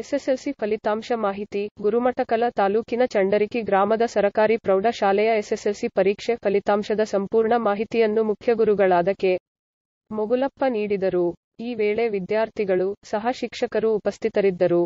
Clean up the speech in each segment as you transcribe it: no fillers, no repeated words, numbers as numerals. SSLC ಫಲಿತಾಂಶ ಮಾಹಿತಿ. ಗುರುಮಠಕಲ ತಾಲೂಕಿನ ಚಂಡರಿಕಿ ಗ್ರಾಮದ ಸರಕಾರಿ ಪ್ರೌಢಶಾಲೆಯ ಎಸ್ಎಸ್ಎಲ್ಸಿ ಪರೀಕ್ಷೆ ಫಲಿತಾಂಶದ ಸಂಪೂರ್ಣ ಮಾಹಿತಿಯನ್ನು ಮುಖ್ಯಗುರುಗಳಾದ ಕೆ. ಮೊಗುಲಪ್ಪ ನೀಡಿದರು. ಈ ವೇಳೆ ವಿದ್ಯಾರ್ಥಿಗಳು ಸಹ ಶಿಕ್ಷಕರು ಉಪಸ್ಥಿತರಿದ್ದರು.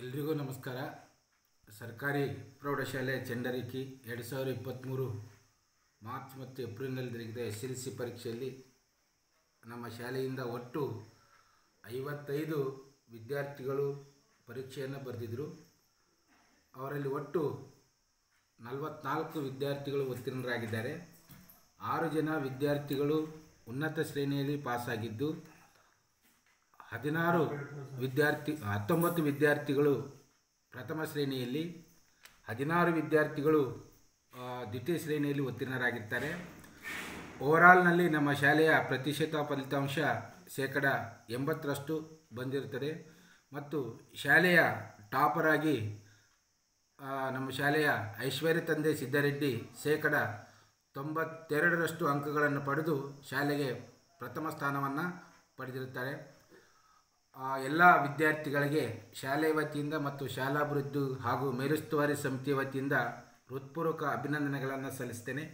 ಎಲ್ರಿಗೂ ನಮಸ್ಕಾರ. ಸರ್ಕಾರಿ ಪ್ರೌಢಶಾಲೆ ಚಂಡರಿಕಿ 2023 ಮಾರ್ಚ್ ಮತ್ತು ಏಪ್ರಿಲ್ನಲ್ಲಿ ಜರುಗಿದ ಎಸ್ಎಸ್ಎಲ್ಸಿ ಪರೀಕ್ಷೆಯಲ್ಲಿ ನಮ್ಮ ಶಾಲೆಯಿಂದ ಒಟ್ಟು 55 ವಿದ್ಯಾರ್ಥಿಗಳು ಪರೀಕ್ಷೆಯನ್ನು ಬರೆದಿದ್ದರು. ಅವರಲ್ಲಿ ಒಟ್ಟು 44 ವಿದ್ಯಾರ್ಥಿಗಳು ಉತ್ತೀರ್ಣರಾಗಿದ್ದಾರೆ. 6 ಜನ ವಿದ್ಯಾರ್ಥಿಗಳು ಉನ್ನತ ಶ್ರೇಣಿಯಲ್ಲಿ ಪಾಸಾಗಿದ್ದು 19 ವಿದ್ಯಾರ್ಥಿಗಳು ಪ್ರಥಮ ಶ್ರೇಣಿಯಲ್ಲಿ, 16 ವಿದ್ಯಾರ್ಥಿಗಳು ದ್ವಿತೀಯ ಶ್ರೇಣಿಯಲ್ಲಿ ಉತ್ತೀರ್ಣರಾಗಿದ್ದಾರೆ. ಓವರಾಲ್ನಲ್ಲಿ ನಮ್ಮ ಶಾಲೆಯ ಪ್ರತಿಶತ ಫಲಿತಾಂಶ ಶೇಕಡ 80% ಬಂದಿರುತ್ತದೆ ಮತ್ತು ಶಾಲೆಯ ಟಾಪರ್ ಆಗಿ ನಮ್ಮ ಶಾಲೆಯ ಐಶ್ವರ್ಯ ತಂದೆ ಸಿದ್ದರೆಡ್ಡಿ ಶೇಕಡ 92% ಅಂಕಗಳನ್ನು ಪಡೆದು ಶಾಲೆಗೆ ಪ್ರಥಮ ಸ್ಥಾನವನ್ನು ಪಡೆದಿರುತ್ತಾರೆ. ಎಲ್ಲ ವಿದ್ಯಾರ್ಥಿಗಳಿಗೆ ಶಾಲೆ ವತಿಯಿಂದ ಮತ್ತು ಶಾಲಾಭಿವೃದ್ಧಿ ಹಾಗೂ ಮೇಲುಸ್ತುವಾರಿ ಸಮಿತಿ ವತಿಯಿಂದ ಹೃತ್ಪೂರ್ವಕ ಅಭಿನಂದನೆಗಳನ್ನು ಸಲ್ಲಿಸ್ತೇನೆ.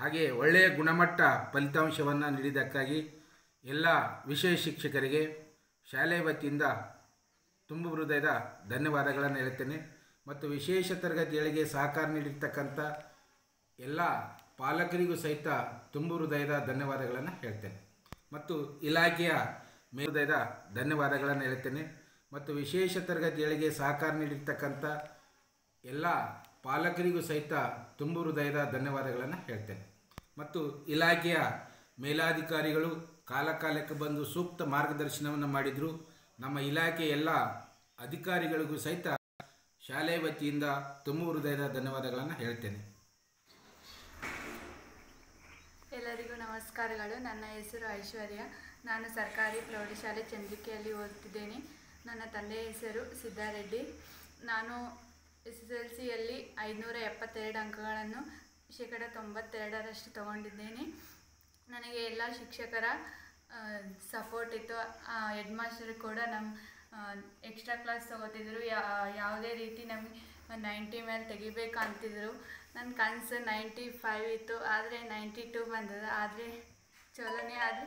ಹಾಗೆಯೇ ಒಳ್ಳೆಯ ಗುಣಮಟ್ಟ ಫಲಿತಾಂಶವನ್ನು ನೀಡಿದ್ದಕ್ಕಾಗಿ ಎಲ್ಲ ವಿಷಯ ಶಿಕ್ಷಕರಿಗೆ ಶಾಲೆ ವತಿಯಿಂದ ತುಂಬು ಹೃದಯದ ಧನ್ಯವಾದಗಳನ್ನು ಹೇಳ್ತೇನೆ. ಮತ್ತು ವಿಶೇಷ ತರಗತಿಗಳಿಗೆ ಸಹಕಾರ ನೀಡಿರ್ತಕ್ಕಂಥ ಎಲ್ಲ ಪಾಲಕರಿಗೂ ಸಹಿತ ತುಂಬು ಹೃದಯದ ಧನ್ಯವಾದಗಳನ್ನು ಹೇಳ್ತೇನೆ ಮತ್ತು ಇಲಾಖೆಯ ಮೇಲುದಯದ ಧನ್ಯವಾದಗಳನ್ನು ಹೇಳ್ತೇನೆ. ಮತ್ತು ವಿಶೇಷ ತರಗತಿಗಳಿಗೆ ಸಹಕಾರ ನೀಡಿರ್ತಕ್ಕಂಥ ಎಲ್ಲ ಪಾಲಕರಿಗೂ ಸಹಿತ ತುಂಬು ಹೃದಯದ ಧನ್ಯವಾದಗಳನ್ನು ಹೇಳ್ತೇನೆ ಮತ್ತು ಇಲಾಖೆಯ ಮೇಲಾಧಿಕಾರಿಗಳು ಕಾಲಕಾಲಕ್ಕೆ ಬಂದು ಸೂಕ್ತ ಮಾರ್ಗದರ್ಶನವನ್ನು ಮಾಡಿದರು. ನಮ್ಮ ಇಲಾಖೆಯ ಎಲ್ಲ ಅಧಿಕಾರಿಗಳಿಗೂ ಸಹಿತ ಶಾಲೆ ವತಿಯಿಂದ ತುಂಬು ಹೃದಯದ ಧನ್ಯವಾದಗಳನ್ನು ಹೇಳ್ತೇನೆ. ಎಲ್ಲರಿಗೂ ನಮಸ್ಕಾರಗಳು. ನನ್ನ ಹೆಸರು ಐಶ್ವರ್ಯ. ನಾನು ಸರ್ಕಾರಿ ಪ್ರೌಢಶಾಲೆ ಚಂದ್ರಿಕೆಯಲ್ಲಿ ಓದುತ್ತಿದ್ದೇನೆ. ನನ್ನ ತಂದೆಯ ಹೆಸರು ಸಿದ್ದಾರೆಡ್ಡಿ. ನಾನು SSLCಯಲ್ಲಿ 572 ಅಂಕಗಳನ್ನು ಶೇಕಡ 92% ತಗೊಂಡಿದ್ದೇನೆ. ನನಗೆ ಎಲ್ಲ ಶಿಕ್ಷಕರ ಸಪೋರ್ಟ್ ಇತ್ತು. ಹೆಡ್ ಮಾಸ್ಟರ್ ಕೂಡ ನಮ್ಮ ಎಕ್ಸ್ಟ್ರಾ ಕ್ಲಾಸ್ ತಗೋತಿದ್ರು. ಯಾವುದೇ ರೀತಿ ನಮಗೆ 90 ಮೇಲೆ ತೆಗಿಬೇಕು ಅಂತಿದ್ರು. ನನ್ನ ಕನಸು 95 ಇತ್ತು, ಆದರೆ 92 ಬಂದದ. ಆದರೆ ಚಲೋನೇ, ಆದರೆ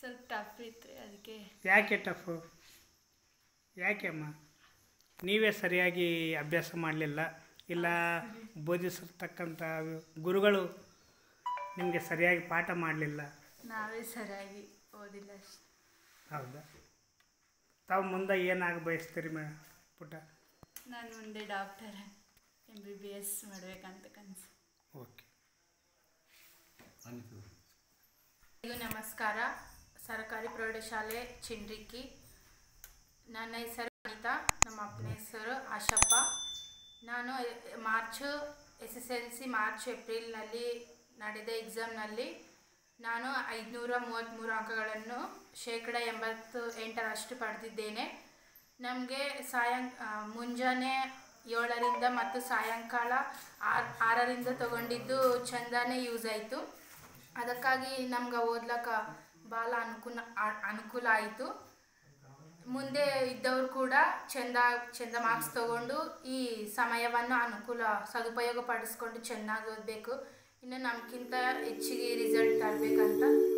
ಸ್ವಲ್ಪ ಟಫ್ ಇತ್ತು ರೀ, ಅದಕ್ಕೆ. ಯಾಕೆ ಟಫು? ಯಾಕೆಮ್ಮ ನೀವೇ ಸರಿಯಾಗಿ ಅಭ್ಯಾಸ ಮಾಡಲಿಲ್ಲ? ಇಲ್ಲ ಬೋಧಿಸಿರ್ತಕ್ಕಂಥ ಗುರುಗಳು ನಿಮಗೆ ಸರಿಯಾಗಿ ಪಾಠ ಮಾಡಲಿಲ್ಲ? ನಾವೇ ಸರಿಯಾಗಿ ಓದಿಲ್ಲ ಅಷ್ಟೇ. ಹೌದಾ? ತಾವು ಮುಂದೆ ಏನಾಗಿ ಬಯಸ್ತೀರಿ ಮೇಡಮ್ ಪುಟ್ಟ? ನಾನು ಮುಂದೆ ಡಾಕ್ಟರ್, MBBS ಮಾಡಬೇಕಂತ ಕನಸು. ಓಕೆ, ನಮಸ್ಕಾರ. ಸರ್ಕಾರಿ ಪ್ರೌಢಶಾಲೆ ಚಂಡರಿಕಿ. ನನ್ನ ಹೆಸರು ಅನಿತಾ, ನಮ್ಮ ಅಪ್ಪನ ಹೆಸರು ಆಶಪ್ಪ. ನಾನು ಮಾರ್ಚ್ SSLC ಮಾರ್ಚ್ ಏಪ್ರಿಲ್ನಲ್ಲಿ ನಡೆದ ಎಕ್ಸಾಮ್ನಲ್ಲಿ ನಾನು 533 ಅಂಕಗಳನ್ನು ಶೇಕಡ 88% ಪಡೆದಿದ್ದೇನೆ. ನಮಗೆ ಮುಂಜಾನೆ 7ರಿಂದ ಮತ್ತು ಸಾಯಂಕಾಲ 6ರಿಂದ ತಗೊಂಡಿದ್ದು ಚಂದಾನೆ ಯೂಸ್ ಆಯಿತು. ಅದಕ್ಕಾಗಿ ನಮಗೆ ಓದಲಕ್ಕೆ ಭಾಳ ಅನುಕೂಲ ಆಯಿತು. ಮುಂದೆ ಇದ್ದವರು ಕೂಡ ಚಂದ ಮಾರ್ಕ್ಸ್ ತಗೊಂಡು ಈ ಸಮಯವನ್ನು ಸದುಪಯೋಗಪಡಿಸಿಕೊಂಡು ಚೆನ್ನಾಗಿ ಓದಬೇಕು. ಇನ್ನು ನಮಗಿಂತ ಹೆಚ್ಚಿಗೆ ರಿಸಲ್ಟ್ ತರಬೇಕಂತ